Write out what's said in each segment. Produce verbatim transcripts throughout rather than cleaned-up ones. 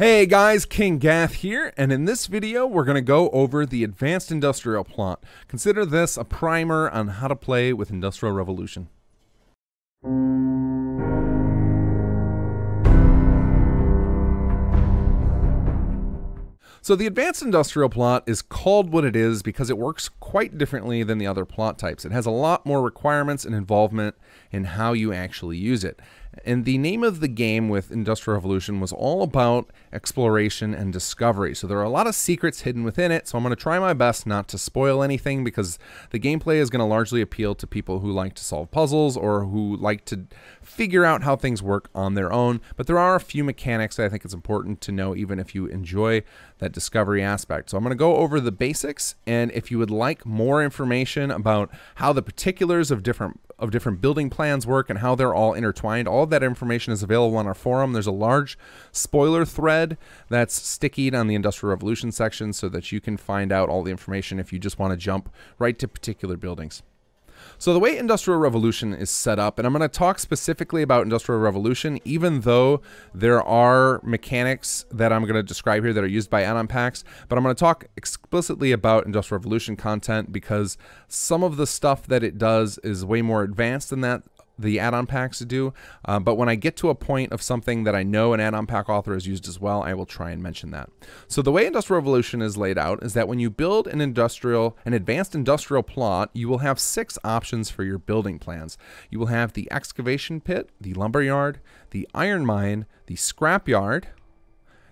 Hey guys, King Gath here, and in this video we're going to go over the advanced industrial plot. Consider this a primer on how to play with Industrial Revolution. So the advanced industrial plot is called what it is because it works quite differently than the other plot types. It has a lot more requirements and involvement in how you actually use it. And the name of the game with Industrial Revolution was all about exploration and discovery. So there are a lot of secrets hidden within it. So I'm going to try my best not to spoil anything because the gameplay is going to largely appeal to people who like to solve puzzles or who like to figure out how things work on their own. But there are a few mechanics that I think it's important to know even if you enjoy that discovery aspect. So I'm going to go over the basics. And if you would like more information about how the particulars of different of different building plans work and how they're all intertwined, all of that information is available on our forum. There's a large spoiler thread that's stickied on the Industrial Revolution section so that you can find out all the information if you just want to jump right to particular buildings. So the way Industrial Revolution is set up, and I'm going to talk specifically about Industrial Revolution, even though there are mechanics that I'm going to describe here that are used by Anon Packs, but I'm going to talk explicitly about Industrial Revolution content because some of the stuff that it does is way more advanced than that the add-on packs do, uh, but when I get to a point of something that I know an add-on pack author has used as well, I will try and mention that. So the way Industrial Revolution is laid out is that when you build an industrial, an advanced industrial plot, you will have six options for your building plans. You will have the excavation pit, the lumber yard, the iron mine, the scrap yard,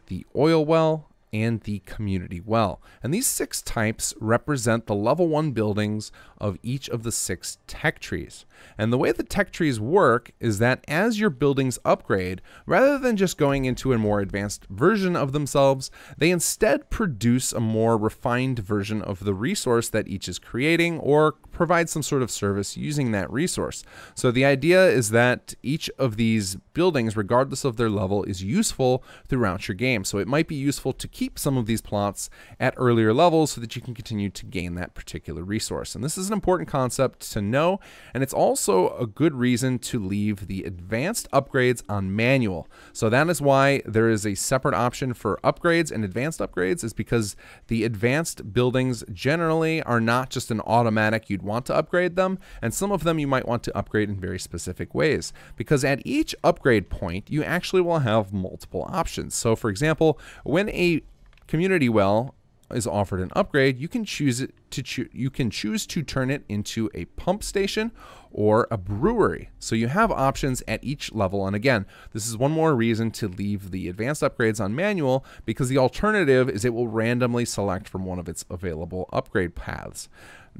the oil well, and the community well. And these six types represent the level one buildings of each of the six tech trees. And the way the tech trees work is that as your buildings upgrade, rather than just going into a more advanced version of themselves, they instead produce a more refined version of the resource that each is creating or provide some sort of service using that resource. So the idea is that each of these buildings, regardless of their level, is useful throughout your game. So it might be useful to keep some of these plots at earlier levels so that you can continue to gain that particular resource. And this is an important concept to know, and it's also a good reason to leave the advanced upgrades on manual. So that is why there is a separate option for upgrades and advanced upgrades, is because the advanced buildings generally are not just an automatic you'd want to upgrade them, and some of them you might want to upgrade in very specific ways, because at each upgrade point you actually will have multiple options. So for example, when a community well is offered an upgrade, you can choose it to cho you can choose to turn it into a pump station or a brewery. So you have options at each level, and again, this is one more reason to leave the advanced upgrades on manual, because the alternative is it will randomly select from one of its available upgrade paths.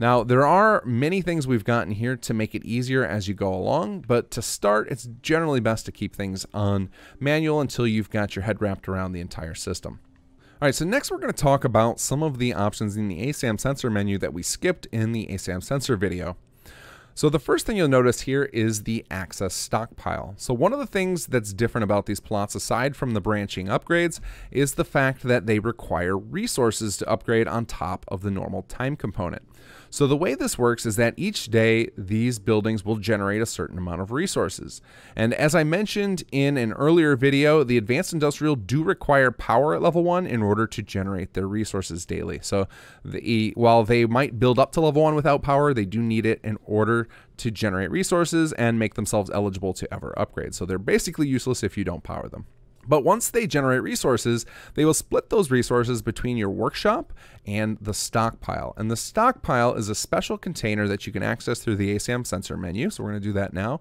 Now, there are many things we've gotten here to make it easier as you go along, but to start, it's generally best to keep things on manual until you've got your head wrapped around the entire system. All right, so next we're going to talk about some of the options in the ASAM sensor menu that we skipped in the ASAM sensor video. So the first thing you'll notice here is the access stockpile. So one of the things that's different about these plots, aside from the branching upgrades, is the fact that they require resources to upgrade on top of the normal time component. So the way this works is that each day these buildings will generate a certain amount of resources. And as I mentioned in an earlier video, the advanced industrial do require power at level one in order to generate their resources daily. So the, while they might build up to level one without power, they do need it in order to generate resources and make themselves eligible to ever upgrade. So they're basically useless if you don't power them. But once they generate resources, they will split those resources between your workshop and the stockpile. And the stockpile is a special container that you can access through the ASAM sensor menu. So we're going to do that now.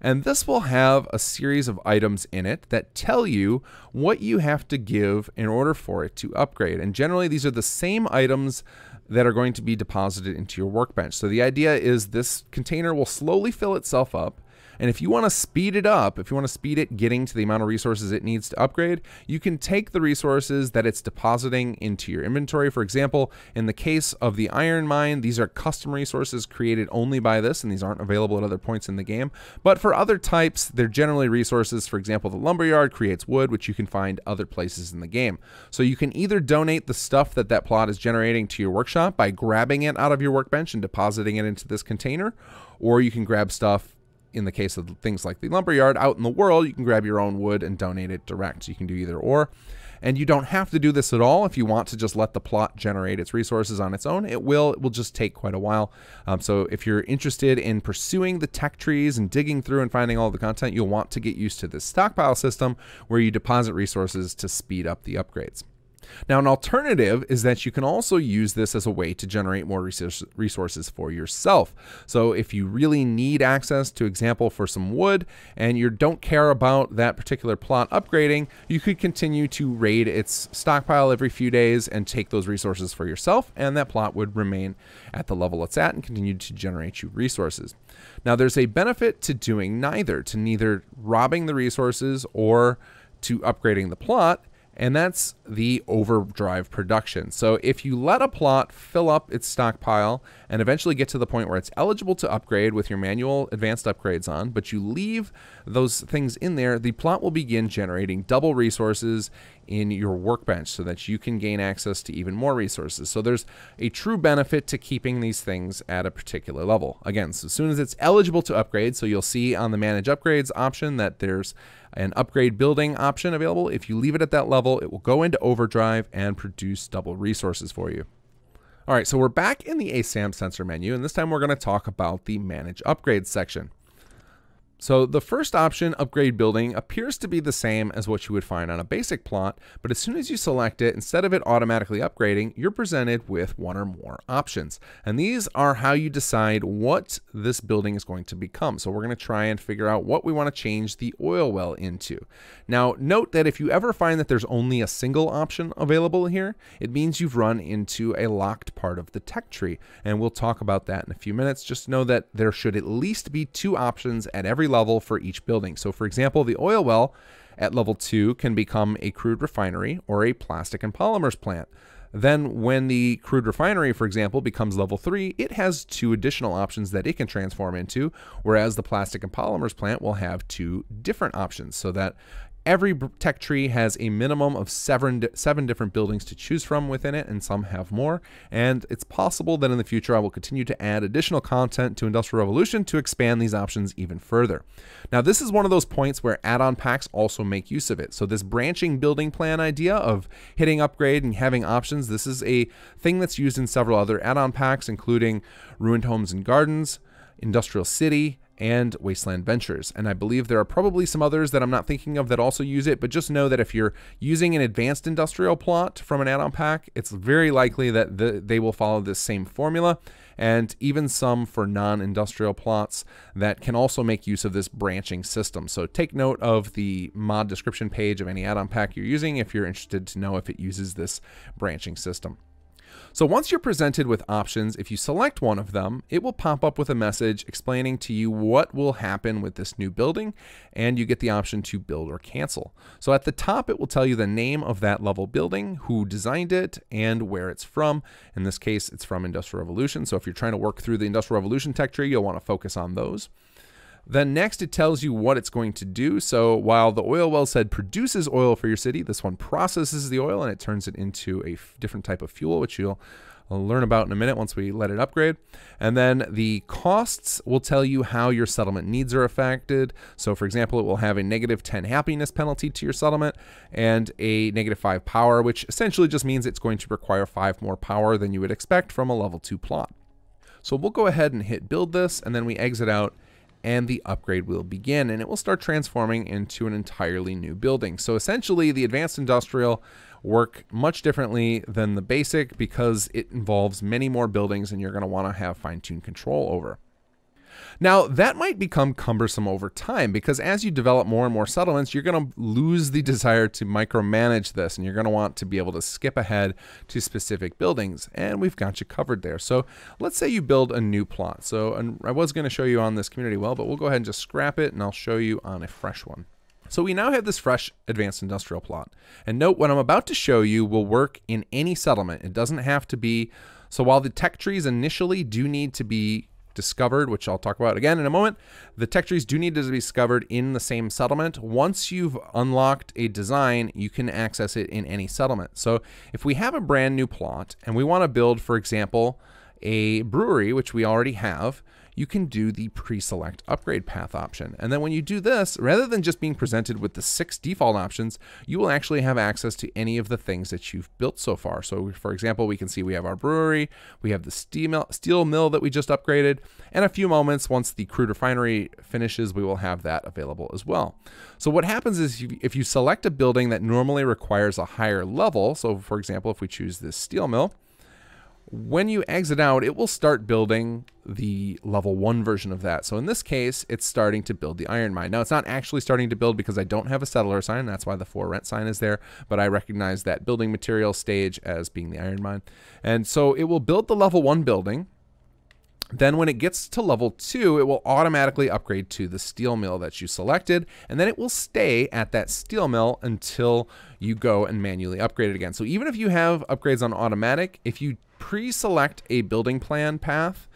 And this will have a series of items in it that tell you what you have to give in order for it to upgrade. And generally, these are the same items that are going to be deposited into your workbench. So the idea is this container will slowly fill itself up. And if you want to speed it up, if you want to speed it getting to the amount of resources it needs to upgrade, you can take the resources that it's depositing into your inventory. For example, in the case of the iron mine, these are custom resources created only by this, and these aren't available at other points in the game. But for other types, they're generally resources. For example, the lumberyard creates wood, which you can find other places in the game. So you can either donate the stuff that that plot is generating to your workshop by grabbing it out of your workbench and depositing it into this container, or you can grab stuff. In the case of things like the lumberyard out in the world, you can grab your own wood and donate it direct. So you can do either or. And you don't have to do this at all if you want to just let the plot generate its resources on its own. It will, it will just take quite a while. Um, so if you're interested in pursuing the tech trees and digging through and finding all the content, you'll want to get used to this stockpile system where you deposit resources to speed up the upgrades. Now, an alternative is that you can also use this as a way to generate more resources for yourself. So if you really need access to, example, for some wood, and you don't care about that particular plot upgrading, you could continue to raid its stockpile every few days and take those resources for yourself, and that plot would remain at the level it's at and continue to generate you resources. Now, there's a benefit to doing neither, to neither robbing the resources or to upgrading the plot, and that's the overdrive production. So if you let a plot fill up its stockpile and eventually get to the point where it's eligible to upgrade with your manual advanced upgrades on, but you leave those things in there, the plot will begin generating double resources in your workbench so that you can gain access to even more resources. So there's a true benefit to keeping these things at a particular level. Again, so as soon as it's eligible to upgrade, so you'll see on the manage upgrades option that there's an upgrade building option available. If you leave it at that level, it will go into overdrive and produce double resources for you. All right, so we're back in the ASAM sensor menu, and this time we're going to talk about the manage upgrades section. So the first option, upgrade building, appears to be the same as what you would find on a basic plot, but as soon as you select it, instead of it automatically upgrading, you're presented with one or more options. And these are how you decide what this building is going to become. So we're going to try and figure out what we want to change the oil well into. Now, note that if you ever find that there's only a single option available here, it means you've run into a locked part of the tech tree. And we'll talk about that in a few minutes. Just know that there should at least be two options at every level for each building. So for example, the oil well at level two can become a crude refinery or a plastic and polymers plant. Then when the crude refinery, for example, becomes level three, it has two additional options that it can transform into, whereas the plastic and polymers plant will have two different options, so that every tech tree has a minimum of seven, seven different buildings to choose from within it, and some have more. And it's possible that in the future I will continue to add additional content to Industrial Revolution to expand these options even further. Now, this is one of those points where add-on packs also make use of it. So this branching building plan idea of hitting upgrade and having options, this is a thing that's used in several other add-on packs, including Ruined Homes and Gardens, Industrial City, and Wasteland Ventures. And I believe there are probably some others that I'm not thinking of that also use it, but just know that if you're using an advanced industrial plot from an add-on pack, it's very likely that the, they will follow this same formula, and even some for non-industrial plots that can also make use of this branching system. So take note of the mod description page of any add-on pack you're using if you're interested to know if it uses this branching system. So once you're presented with options, if you select one of them, it will pop up with a message explaining to you what will happen with this new building, and you get the option to build or cancel. So at the top, it will tell you the name of that level building, who designed it, and where it's from. In this case, it's from Industrial Revolution. So if you're trying to work through the Industrial Revolution tech tree, you'll want to focus on those. Then next, it tells you what it's going to do. So while the oil well said produces oil for your city, this one processes the oil and it turns it into a different type of fuel, which you'll learn about in a minute once we let it upgrade. And then the costs will tell you how your settlement needs are affected. So for example, it will have a negative ten happiness penalty to your settlement and a negative five power, which essentially just means it's going to require five more power than you would expect from a level two plot. So we'll go ahead and hit build this, and then we exit out, and the upgrade will begin, and it will start transforming into an entirely new building. So essentially the advanced industrial work much differently than the basic because it involves many more buildings and you're going to want to have fine-tuned control over. Now, that might become cumbersome over time because as you develop more and more settlements, you're going to lose the desire to micromanage this, and you're going to want to be able to skip ahead to specific buildings, and we've got you covered there. So let's say you build a new plot. So and I was going to show you on this community well, but we'll go ahead and just scrap it, and I'll show you on a fresh one. So we now have this fresh advanced industrial plot. And note, what I'm about to show you will work in any settlement. It doesn't have to be, so while the tech trees initially do need to be discovered, which I'll talk about again in a moment, the tech trees do need to be discovered in the same settlement. Once you've unlocked a design, you can access it in any settlement. So if we have a brand new plot and we want to build, for example, a brewery, which we already have, you can do the pre-select upgrade path option. And then when you do this, rather than just being presented with the six default options, you will actually have access to any of the things that you've built so far. So for example, we can see we have our brewery, we have the steel mill that we just upgraded, and a few moments once the crude refinery finishes, we will have that available as well. So what happens is if you select a building that normally requires a higher level, so for example, if we choose this steel mill, when you exit out, it will start building the level one version of that. So in this case, it's starting to build the iron mine. Now it's not actually starting to build because I don't have a settler sign. That's why the for rent sign is there, but I recognize that building material stage as being the iron mine. And so it will build the level one building. Then when it gets to level two, it will automatically upgrade to the steel mill that you selected, and then it will stay at that steel mill until you go and manually upgrade it again. So even if you have upgrades on automatic, if you pre-select a building plan path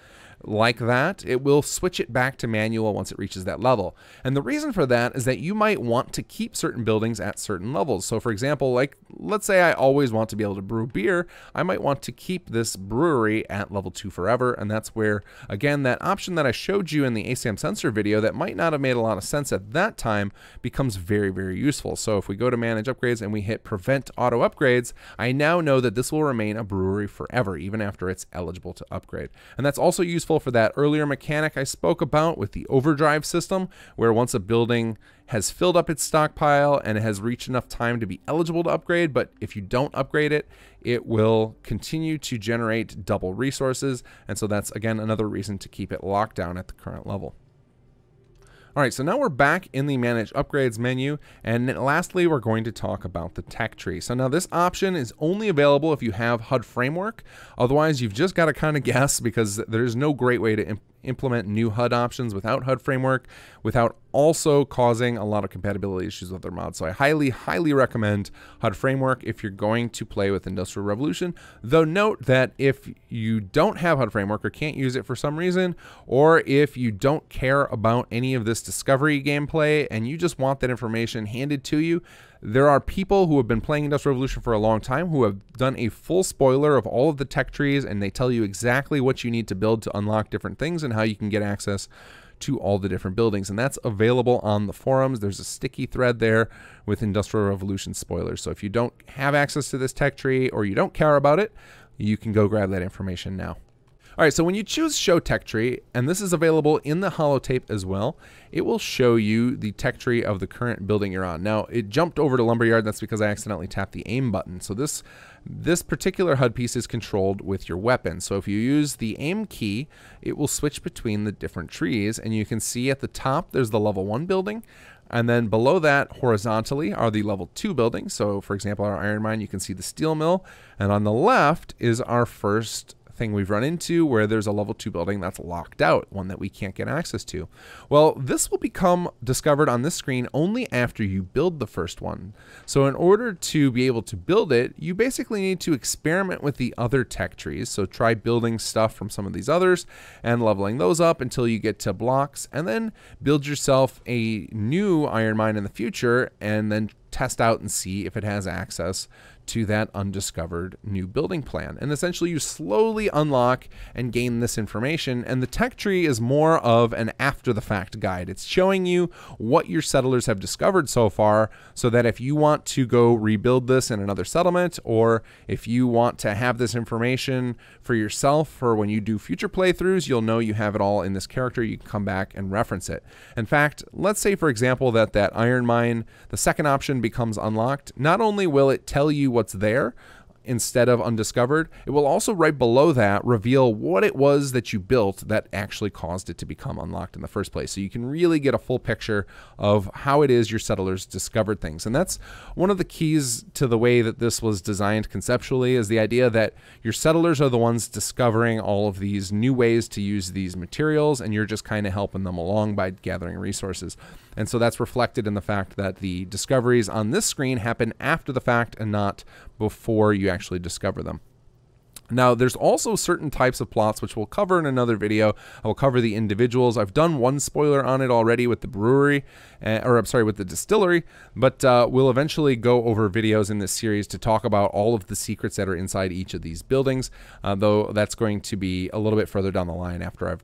like that, it will switch it back to manual once it reaches that level. And the reason for that is that you might want to keep certain buildings at certain levels. So for example, like let's say I always want to be able to brew beer, I might want to keep this brewery at level two forever. And that's where, again, that option that I showed you in the ASAM sensor video that might not have made a lot of sense at that time becomes very, very useful. So if we go to manage upgrades and we hit prevent auto upgrades, I now know that this will remain a brewery forever, even after it's eligible to upgrade. And that's also useful for that earlier mechanic I spoke about with the overdrive system, where once a building has filled up its stockpile and it has reached enough time to be eligible to upgrade, but if you don't upgrade it, it will continue to generate double resources. And so that's, again, another reason to keep it locked down at the current level. All right, so now we're back in the Manage Upgrades menu, and lastly, we're going to talk about the tech tree. So now this option is only available if you have H U D Framework. Otherwise, you've just got to kind of guess, because there's no great way to imp implement new H U D options without H U D Framework, without also causing a lot of compatibility issues with their mods. So I highly, highly recommend H U D Framework if you're going to play with Industrial Revolution, though note that if you don't have H U D Framework or can't use it for some reason, or if you don't care about any of this discovery gameplay and you just want that information handed to you, there are people who have been playing Industrial Revolution for a long time who have done a full spoiler of all of the tech trees, and they tell you exactly what you need to build to unlock different things and how you can get access to all the different buildings. And that's available on the forums. There's a sticky thread there with Industrial Revolution spoilers. So if you don't have access to this tech tree or you don't care about it, you can go grab that information now. All right, so when you choose Show Tech Tree, and this is available in the holotape as well, it will show you the tech tree of the current building you're on. Now, it jumped over to Lumberyard. That's because I accidentally tapped the aim button. So this, this particular H U D piece is controlled with your weapon. So if you use the aim key, it will switch between the different trees, and you can see at the top, there's the level one building. And then below that, horizontally, are the level two buildings. So for example, our iron mine, you can see the steel mill. And on the left is our first thing we've run into, where there's a level two building that's locked out, one that we can't get access to. Well, this will become discovered on this screen only after you build the first one. So in order to be able to build it, you basically need to experiment with the other tech trees. So try building stuff from some of these others and leveling those up until you get to blocks, and then build yourself a new iron mine in the future, and then test out and see if it has access to that undiscovered new building plan. And essentially you slowly unlock and gain this information, and the tech tree is more of an after the fact guide. It's showing you what your settlers have discovered so far, so that if you want to go rebuild this in another settlement, or if you want to have this information for yourself for when you do future playthroughs, you'll know you have it all in this character. You can come back and reference it. In fact, let's say for example that that iron mine, the second option, becomes unlocked. Not only will it tell you what's there instead of undiscovered, it will also right below that reveal what it was that you built that actually caused it to become unlocked in the first place. So you can really get a full picture of how it is your settlers discovered things. And that's one of the keys to the way that this was designed conceptually, is the idea that your settlers are the ones discovering all of these new ways to use these materials, and you're just kind of helping them along by gathering resources. And so that's reflected in the fact that the discoveries on this screen happen after the fact and not before you actually discover them. Now, there's also certain types of plots, which we'll cover in another video. I will cover the individuals. I've done one spoiler on it already with the brewery, uh, or I'm sorry, with the distillery, but uh, we'll eventually go over videos in this series to talk about all of the secrets that are inside each of these buildings, uh, though that's going to be a little bit further down the line after I've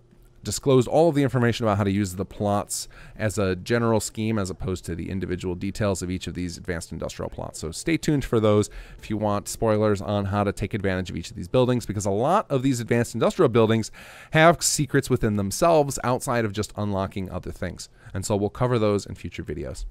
disclosed all of the information about how to use the plots as a general scheme as opposed to the individual details of each of these advanced industrial plots. So stay tuned for those if you want spoilers on how to take advantage of each of these buildings, because a lot of these advanced industrial buildings have secrets within themselves outside of just unlocking other things. And so we'll cover those in future videos.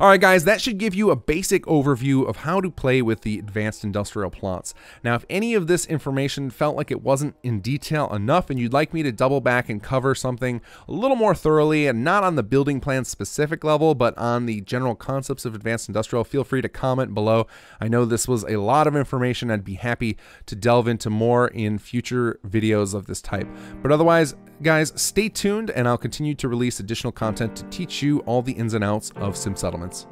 All right, guys, that should give you a basic overview of how to play with the advanced industrial plots. Now, if any of this information felt like it wasn't in detail enough and you'd like me to double back and cover something a little more thoroughly and not on the building plan specific level, but on the general concepts of advanced industrial, feel free to comment below. I know this was a lot of information. I'd be happy to delve into more in future videos of this type. But otherwise, guys, stay tuned and I'll continue to release additional content to teach you all the ins and outs of Sim Settlements.